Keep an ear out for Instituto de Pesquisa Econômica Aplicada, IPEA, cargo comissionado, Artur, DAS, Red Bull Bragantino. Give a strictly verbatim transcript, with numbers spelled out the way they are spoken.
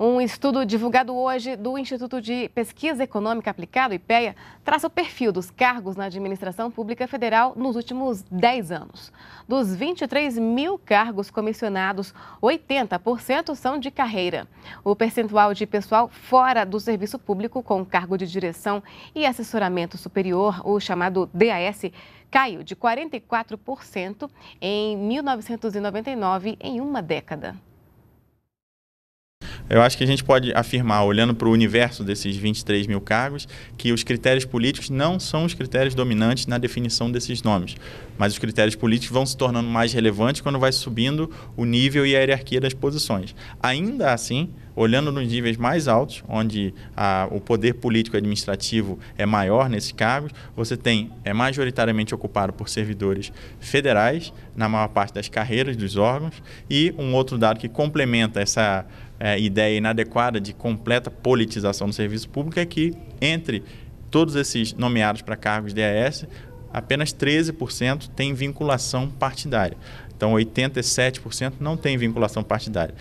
Um estudo divulgado hoje do Instituto de Pesquisa Econômica Aplicada, IPEA, traça o perfil dos cargos na administração pública federal nos últimos dez anos. Dos vinte e três mil cargos comissionados, oitenta por cento são de carreira. O percentual de pessoal fora do serviço público com cargo de direção e assessoramento superior, o chamado D A S, caiu de quarenta e quatro por cento em mil novecentos e noventa e nove, em uma década. Eu acho que a gente pode afirmar, olhando para o universo desses vinte e três mil cargos, que os critérios políticos não são os critérios dominantes na definição desses nomes, mas os critérios políticos vão se tornando mais relevantes quando vai subindo o nível e a hierarquia das posições. Ainda assim, olhando nos níveis mais altos, onde a, o poder político administrativo é maior nesses cargos, você tem, é majoritariamente ocupado por servidores federais, na maior parte das carreiras dos órgãos, e um outro dado que complementa essa é, ideia inadequada de completa politização do serviço público é que, entre todos esses nomeados para cargos D A S, apenas treze por cento tem vinculação partidária. Então, oitenta e sete por cento não tem vinculação partidária.